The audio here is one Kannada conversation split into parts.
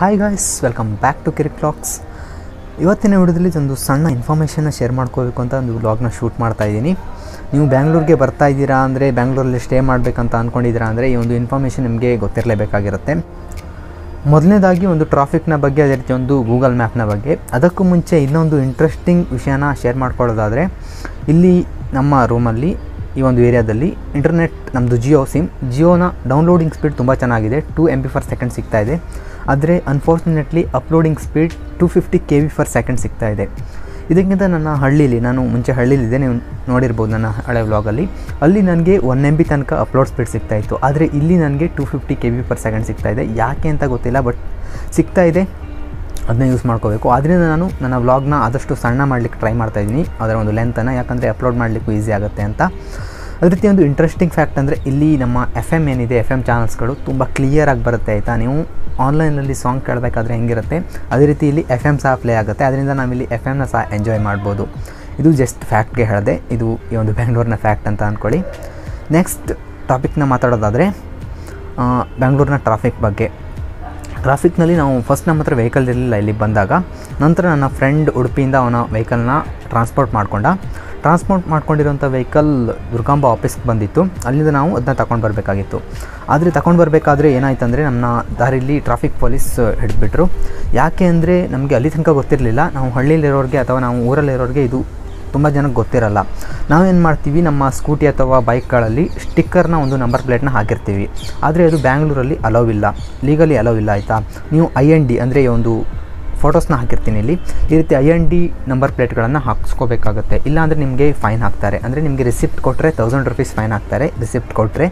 Hi guys, welcome back to Kirik talks. ಇವತ್ತಿನ ವಿಡಿಯೋದಲ್ಲಿ ಒಂದು ಸಣ್ಣ ಇನ್ಫಾರ್ಮೇಷನ್ನ ಶೇರ್ ಮಾಡ್ಕೋಬೇಕು ಅಂತ ಒಂದು ವ್ಲಾಗ್ನ ಶೂಟ್ ಮಾಡ್ತಾಯಿದ್ದೀನಿ. ನೀವು ಬ್ಯಾಂಗ್ಳೂರಿಗೆ ಬರ್ತಾ ಇದ್ದೀರಾ ಅಂದರೆ, ಬ್ಯಾಂಗ್ಳೂರಲ್ಲಿ ಸ್ಟೇ ಮಾಡಬೇಕಂತ ಅಂದ್ಕೊಂಡಿದ್ದೀರಾ ಅಂದರೆ ಈ ಒಂದು ಇನ್ಫಾರ್ಮೇಷನ್ ನಿಮಗೆ ಗೊತ್ತಿರಲೇಬೇಕಾಗಿರುತ್ತೆ. ಮೊದಲನೇದಾಗಿ ಒಂದು ಟ್ರಾಫಿಕ್ನ ಬಗ್ಗೆ, ಅದೇ ರೀತಿ ಒಂದು ಗೂಗಲ್ ಮ್ಯಾಪ್ನ ಬಗ್ಗೆ. ಅದಕ್ಕೂ ಮುಂಚೆ ಇನ್ನೊಂದು ಇಂಟ್ರೆಸ್ಟಿಂಗ್ ವಿಷಯನ ಶೇರ್ ಮಾಡ್ಕೊಳ್ಳೋದಾದರೆ, ಇಲ್ಲಿ ನಮ್ಮ ರೂಮಲ್ಲಿ ಈ ಒಂದು ಏರಿಯಾದಲ್ಲಿ ಇಂಟರ್ನೆಟ್ ನಮ್ಮದು ಜಿಯೋ ಸಿಮ್, ಜಿಯೋನ ಡೌನ್ಲೋಡಿಂಗ್ ಸ್ಪೀಡ್ ತುಂಬ ಚೆನ್ನಾಗಿದೆ, 2 MB/s ಸಿಗ್ತಾಯಿದೆ. ಆದರೆ ಅನ್ಫಾರ್ಚುನೇಟ್ಲಿ ಅಪ್ಲೋಡಿಂಗ್ ಸ್ಪೀಡ್ 250 kb/s ಸಿಗ್ತಾಯಿದೆ. ಇದಕ್ಕಿಂತ ನನ್ನ ಹಳ್ಳೀಲಿ, ನಾನು ಮುಂಚೆ ಹಳ್ಳೀಲಿದ್ದೆ, ನೀವು ನೋಡಿರ್ಬೋದು ನನ್ನ ಹಳೆ ವ್ಲಾಗಲ್ಲಿ, ಅಲ್ಲಿ ನನಗೆ 1 MB ತನಕ ಅಪ್ಲೋಡ್ ಸ್ಪೀಡ್ ಸಿಗ್ತಾಯಿತ್ತು. ಆದರೆ ಇಲ್ಲಿ ನನಗೆ 250 kb/s ಸಿಗ್ತಾಯಿದೆ. ಯಾಕೆ ಅಂತ ಗೊತ್ತಿಲ್ಲ, ಬಟ್ ಸಿಗ್ತಾಯಿದೆ. ಅದನ್ನ ಯೂಸ್ ಮಾಡ್ಕೋಬೇಕು. ಆದ್ದರಿಂದ ನಾನು ನನ್ನ ವ್ಲಾಗ್ನ ಆದಷ್ಟು ಸಣ್ಣ ಮಾಡಲಿಕ್ಕೆ ಟ್ರೈ ಮಾಡ್ತಾಯಿದ್ದೀನಿ, ಅದರ ಒಂದು ಲೆಂತನ್ನು, ಯಾಕಂದರೆ ಅಪ್ಲೋಡ್ ಮಾಡಲಿಕ್ಕೂ ಈಸಿ ಆಗುತ್ತೆ ಅಂತ. ಅದೇ ರೀತಿ ಒಂದು ಇಂಟ್ರೆಸ್ಟಿಂಗ್ ಫ್ಯಾಕ್ಟ್ ಅಂದರೆ, ಇಲ್ಲಿ ನಮ್ಮ FM ಏನಿದೆ, FM ಚಾನಲ್ಸ್ಗಳು ತುಂಬ ಕ್ಲಿಯರಾಗಿ ಬರುತ್ತೆ, ಆಯಿತಾ. ನೀವು ಆನ್ಲೈನಲ್ಲಿ ಸಾಂಗ್ ಕೇಳಬೇಕಾದ್ರೆ ಹೆಂಗಿರುತ್ತೆ, ಅದೇ ರೀತಿ ಇಲ್ಲಿ FM ಸಹ ಪ್ಲೇ ಆಗುತ್ತೆ. ಅದರಿಂದ ನಾವಿಲ್ಲಿ FM ಸಹ ಎಂಜಾಯ್ ಮಾಡ್ಬೋದು. ಇದು ಜಸ್ಟ್ ಫ್ಯಾಕ್ಟ್ಗೆ ಹೇಳಿದೆ, ಇದು ಈ ಒಂದು ಬ್ಯಾಂಗ್ಳೂರಿನ ಫ್ಯಾಕ್ಟ್ ಅಂತ ಅಂದ್ಕೊಳ್ಳಿ. ನೆಕ್ಸ್ಟ್ ಟಾಪಿಕ್ನ ಮಾತಾಡೋದಾದರೆ ಬ್ಯಾಂಗ್ಳೂರಿನ ಟ್ರಾಫಿಕ್ ಬಗ್ಗೆ. ಟ್ರಾಫಿಕ್ನಲ್ಲಿ ನಾವು ಫಸ್ಟ್ ನಮ್ಮ ಹತ್ರ ವೆಹಿಕಲ್ ಇರಲಿಲ್ಲ ಇಲ್ಲಿ ಬಂದಾಗ. ನಂತರ ನನ್ನ ಫ್ರೆಂಡ್ ಉಡುಪಿಯಿಂದ ಅವನ ವೆಹಿಕಲ್ನ ಟ್ರಾನ್ಸ್ಪೋರ್ಟ್ ಮಾಡ್ಕೊಂಡಿರೋಂಥ ವೆಹಿಕಲ್ ದುರ್ಗಾಂಬ ಆಫೀಸ್ಗೆ ಬಂದಿತ್ತು. ಅಲ್ಲಿಂದ ನಾವು ಅದನ್ನ ತಗೊಂಡು ಬರಬೇಕಾಗಿತ್ತು. ಆದರೆ ತಗೊಂಡು ಬರಬೇಕಾದ್ರೆ ಏನಾಯಿತು ಅಂದರೆ, ನಮ್ಮನ್ನ ದಾರಿಲಿ ಟ್ರಾಫಿಕ್ ಪೊಲೀಸ್ ಹಿಡಿದ್ಬಿಟ್ರು. ಯಾಕೆ ಅಂದರೆ ನಮಗೆ ಅಲ್ಲಿ ತನಕ ಗೊತ್ತಿರಲಿಲ್ಲ. ನಾವು ಹಳ್ಳಿಲಿರೋರಿಗೆ ಅಥವಾ ನಾವು ಊರಲ್ಲಿರೋರಿಗೆ ಇದು ತುಂಬ ಜನಕ್ಕೆ ಗೊತ್ತಿರಲ್ಲ. ನಾವೇನು ಮಾಡ್ತೀವಿ, ನಮ್ಮ ಸ್ಕೂಟಿ ಅಥವಾ ಬೈಕ್ಗಳಲ್ಲಿ ಸ್ಟಿಕ್ಕರ್ನ ಒಂದು ನಂಬರ್ ಪ್ಲೇಟ್ನ ಹಾಕಿರ್ತೀವಿ. ಆದರೆ ಅದು ಬ್ಯಾಂಗ್ಳೂರಲ್ಲಿ ಅಲೋವಿಲ್ಲ, ಲೀಗಲಿ ಅಲೋವಿಲ್ಲ, ಆಯಿತಾ. ನೀವು IND ಅಂದರೆ ಈ ಒಂದು ಫೋಟೋಸ್ನ ಹಾಕಿರ್ತೀನಿ ಇಲ್ಲಿ, ಈ ರೀತಿ IND ನಂಬರ್ ಪ್ಲೇಟ್ಗಳನ್ನು ಹಾಕ್ಸ್ಕೋಬೇಕಾಗುತ್ತೆ. ಇಲ್ಲಾಂದರೆ ನಿಮಗೆ ಫೈನ್ ಹಾಕ್ತಾರೆ. ಅಂದರೆ ನಿಮಗೆ ರಿಸಿಪ್ಟ್ ಕೊಟ್ಟರೆ 1000 rupees ಫೈನ್ ಹಾಕ್ತಾರೆ, ರಿಸಿಪ್ಟ್ ಕೊಟ್ಟರೆ.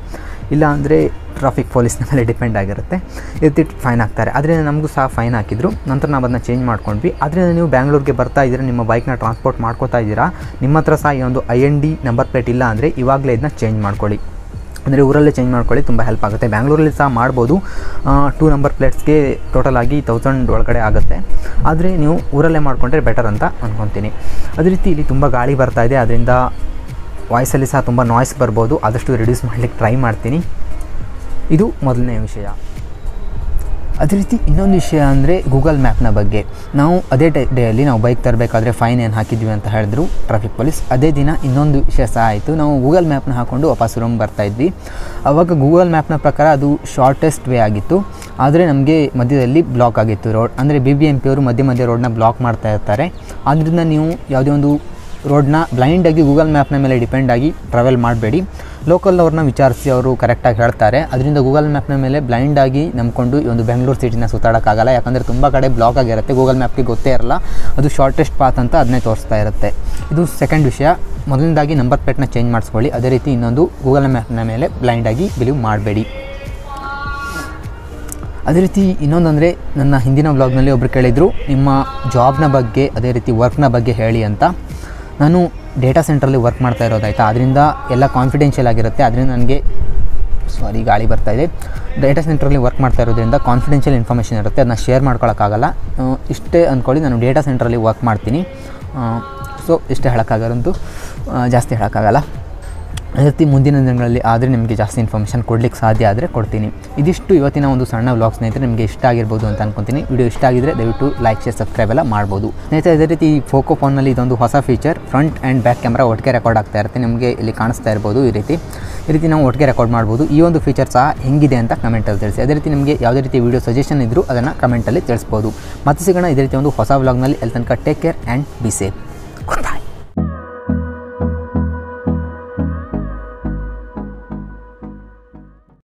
ಇಲ್ಲಾಂದರೆ ಟ್ರಾಫಿಕ್ ಪೊಲೀಸ್ನ ಮೇಲೆ ಡಿಪೆಂಡ್ ಆಗಿರುತ್ತೆ, ಈ ರೀತಿ ಫೈನ್ ಹಾಕ್ತಾರೆ. ಅದರಿಂದ ನಮಗೂ ಸಹ ಫೈನ್ ಹಾಕಿದ್ರು. ನಂತರ ನಾವು ಅದನ್ನ ಚೇಂಜ್ ಮಾಡ್ಕೊಂಡ್ವಿ. ಅದರಿಂದ ನೀವು ಬ್ಯಾಂಗ್ಳೂರಿಗೆ ಬರ್ತಾ ಇದ್ದೀರಾ, ನಿಮ್ಮ ಬೈಕ್ನ ಟ್ರಾನ್ಸ್ಪೋರ್ಟ್ ಮಾಡ್ಕೋತಾ ಇದ್ದೀರಾ, ನಿಮ್ಮ ಹತ್ರ ಸಹ ಈ ಒಂದು IND ನಂಬರ್ ಪ್ಲೇಟ್ ಇಲ್ಲ ಅಂದರೆ ಇವಾಗಲೇ ಇದನ್ನ ಚೇಂಜ್ ಮಾಡ್ಕೊಳ್ಳಿ. ಅಂದರೆ ಊರಲ್ಲೇ ಚೇಂಜ್ ಮಾಡ್ಕೊಳ್ಳಿ, ತುಂಬ ಹೆಲ್ಪ್ ಆಗುತ್ತೆ. ಬ್ಯಾಂಗ್ಳೂರಲ್ಲಿ ಸಹ ಮಾಡ್ಬೋದು, 2 number plates ಟೋಟಲ್ ಆಗಿ 1000 ಒಳಗಡೆ ಆಗುತ್ತೆ. ಆದರೆ ನೀವು ಊರಲ್ಲೇ ಮಾಡಿಕೊಂಡ್ರೆ ಬೆಟರ್ ಅಂತ ಅಂದ್ಕೊತೀನಿ. ಅದೇ ರೀತಿ ಇಲ್ಲಿ ತುಂಬ ಗಾಳಿ ಬರ್ತಾ ಇದೆ, ಅದರಿಂದ ವಾಯ್ಸಲ್ಲಿ ಸಹ ತುಂಬ ನಾಯ್ಸ್ ಬರ್ಬೋದು. ಆದಷ್ಟು ರಿಡ್ಯೂಸ್ ಮಾಡಲಿಕ್ಕೆ ಟ್ರೈ ಮಾಡ್ತೀನಿ. ಇದು ಮೊದಲನೇ ವಿಷಯ. ಅದೇ ರೀತಿ ಇನ್ನೊಂದು ವಿಷಯ ಅಂದರೆ ಗೂಗಲ್ ಮ್ಯಾಪ್ನ ಬಗ್ಗೆ. ನಾವು ಅದೇ ಡೇಯಲ್ಲಿ ನಾವು ಬೈಕ್ ತರಬೇಕಾದ್ರೆ ಫೈನ್ ಏನು ಹಾಕಿದ್ವಿ ಅಂತ ಹೇಳಿದ್ರು ಟ್ರಾಫಿಕ್ ಪೊಲೀಸ್. ಅದೇ ದಿನ ಇನ್ನೊಂದು ವಿಷಯ ಸಹ ಆಯಿತು. ನಾವು ಗೂಗಲ್ ಮ್ಯಾಪ್ನ ಹಾಕ್ಕೊಂಡು ವಾಪಸ್ ರೂಮ್ ಬರ್ತಾಯಿದ್ವಿ. ಆವಾಗ ಗೂಗಲ್ ಮ್ಯಾಪ್ನ ಪ್ರಕಾರ ಅದು ಶಾರ್ಟೆಸ್ಟ್ ವೇ ಆಗಿತ್ತು. ಆದರೆ ನಮಗೆ ಮಧ್ಯದಲ್ಲಿ ಬ್ಲಾಕ್ ಆಗಿತ್ತು ರೋಡ್. ಅಂದರೆ BBMP ಅವರು ಮಧ್ಯೆ ರೋಡನ್ನ ಬ್ಲಾಕ್ ಮಾಡ್ತಾ ಇರ್ತಾರೆ. ಆದ್ದರಿಂದ ನೀವು ಯಾವುದೇ ಒಂದು ರೋಡನ್ನ ಬ್ಲೈಂಡಾಗಿ ಗೂಗಲ್ ಮ್ಯಾಪ್ನ ಮೇಲೆ ಡಿಪೆಂಡಾಗಿ ಟ್ರಾವೆಲ್ ಮಾಡಬೇಡಿ. ಲೋಕಲ್ ಅವ್ರನ್ನ ವಿಚಾರಿಸಿ, ಅವರು ಕರೆಕ್ಟಾಗಿ ಹೇಳ್ತಾರೆ. ಅದರಿಂದ ಗೂಗಲ್ ಮ್ಯಾಪ್ನ ಮೇಲೆ ಬ್ಲೈಂಡಾಗಿ ನಂಬ್ಕೊಂಡು ಈ ಒಂದು ಬೆಂಗಳೂರು ಸಿಟಿನ ಸುತ್ತಾಡೋಕ್ಕಾಗಲ್ಲ. ಯಾಕಂದರೆ ತುಂಬ ಕಡೆ ಬ್ಲಾಕ್ ಆಗಿರುತ್ತೆ, ಗೂಗಲ್ ಮ್ಯಾಪ್ಗೆ ಗೊತ್ತೇ ಇರಲ್ಲ, ಅದು ಶಾರ್ಟೆಸ್ಟ್ ಪಾತ್ ಅಂತ ಅದನ್ನೇ ತೋರಿಸ್ತಾ ಇರುತ್ತೆ. ಇದು ಸೆಕೆಂಡ್ ವಿಷಯ. ಮೊದಲನೇದಾಗಿ ನಂಬರ್ ಪ್ಲೇಟ್ನ ಚೇಂಜ್ ಮಾಡಿಸ್ಕೊಳ್ಳಿ. ಅದೇ ರೀತಿ ಇನ್ನೊಂದು, ಗೂಗಲ್ ಮ್ಯಾಪ್ನ ಮೇಲೆ ಬ್ಲೈಂಡಾಗಿ ಬಿಲೀವ್ ಮಾಡಬೇಡಿ. ಅದೇ ರೀತಿ ಇನ್ನೊಂದಂದರೆ, ನನ್ನ ಹಿಂದಿನ ವ್ಲಾಗ್ನಲ್ಲಿ ಒಬ್ಬರು ಕೇಳಿದರು ನಿಮ್ಮ ಜಾಬ್ನ ಬಗ್ಗೆ, ಅದೇ ರೀತಿ ವರ್ಕ್ನ ಬಗ್ಗೆ ಹೇಳಿ ಅಂತ. ನಾನು ಡೇಟಾ ಸೆಂಟ್ರಲ್ಲಿ ವರ್ಕ್ ಮಾಡ್ತಾ ಇರೋದು, ಆಯಿತಾ. ಅದರಿಂದ ಎಲ್ಲ ಕಾನ್ಫಿಡೆನ್ಷಿಯಲ್ ಆಗಿರುತ್ತೆ. ಅದರಿಂದ ನನಗೆ ಗಾಳಿ ಬರ್ತಾಯಿದೆ. ಡೇಟಾ ಸೆಂಟ್ರಲ್ಲಿ ವರ್ಕ್ ಮಾಡ್ತಾ ಇರೋದ್ರಿಂದ ಕಾನ್ಫಿಡೆನ್ಷಿಯಲ್ ಇನ್ಫಾರ್ಮೇಷನ್ ಇರುತ್ತೆ, ಅದನ್ನ ಶೇರ್ ಮಾಡ್ಕೊಳ್ಳೋಕ್ಕಾಗಲ್ಲ. ಇಷ್ಟೇ ಅಂದ್ಕೊಳ್ಳಿ, ನಾನು ಡೇಟಾ ಸೆಂಟ್ರಲ್ಲಿ ವರ್ಕ್ ಮಾಡ್ತೀನಿ. ಸೊ ಇಷ್ಟೇ ಹೇಳೋಕ್ಕಾಗಲ್ಲಂತೂ, ಜಾಸ್ತಿ ಹೇಳೋಕ್ಕಾಗಲ್ಲ. ಅದೇ ರೀತಿ ಮುಂದಿನ ದಿನಗಳಲ್ಲಿ ಆದರೆ ನಿಮಗೆ ಜಾಸ್ತಿ ಇನ್ಫಾರ್ಮೇಷನ್ ಕೊಡಲಿಕ್ಕೆ ಸಾಧ್ಯ ಆದರೆ ಕೊಡ್ತೀನಿ. ಇದಿಷ್ಟು ಇವತ್ತಿನ ಒಂದು ಸಣ್ಣ ವ್ಲಾಗ್ ಸ್ನೇಹಿತರೆ. ನಿಮಗೆ ಇಷ್ಟ ಆಗಿರ್ಬೋದು ಅಂತ ಅಂದ್ಕೊತೀನಿ. ವಿಡಿಯೋ ಇಷ್ಟ ಆಗಿದ್ದರೆ ದಯವಿಟ್ಟು ಲೈಕ್, ಶೇರ್, ಸಬ್ಸ್ಕ್ರೈಬ್ ಎಲ್ಲ ಮಾಡ್ಬೋದು ಸ್ನೇಹಿತರೆ. ಅದೇ ರೀತಿ ಫೋಕೋ ಫೋನ್ನಲ್ಲಿ ಇದೊಂದು ಹೊಸ feature, front and back camera ಒಟ್ಟಿಗೆ ರೆಕಾರ್ಡ್ ಆಗ್ತಾ ಇರುತ್ತೆ. ನಿಮಗೆ ಇಲ್ಲಿ ಕಾಣಿಸ್ತಾ ಇರ್ಬೋದು. ಈ ರೀತಿ ನಾವು ಒಟ್ಟಿಗೆ ರೆಕಾರ್ಡ್ ಮಾಡ್ಬೋದು. ಈ ಒಂದು ಫೀಚರ್ ಸಹ ಹೆಂಗಿದೆ ಅಂತ ಕಮೆಂಟಲ್ಲಿ ತಿಳಿಸಿ. ಅದೇ ರೀತಿ ನಿಮಗೆ ಯಾವುದೇ ರೀತಿ ವೀಡಿಯೋ ಸಜೆಷನ್ ಇದ್ದರೂ ಅದನ್ನು ಕಮೆಂಟಲ್ಲಿ ತಿಳಿಸ್ಬೋದು. ಮತ್ತೆ ಸಿಗೋಣ ಇದೇ ರೀತಿ ಒಂದು ಹೊಸ ವ್ಲಾಗ್ನಲ್ಲಿ. ಅಲ್ಲಿ ತನಕ take care and be safe.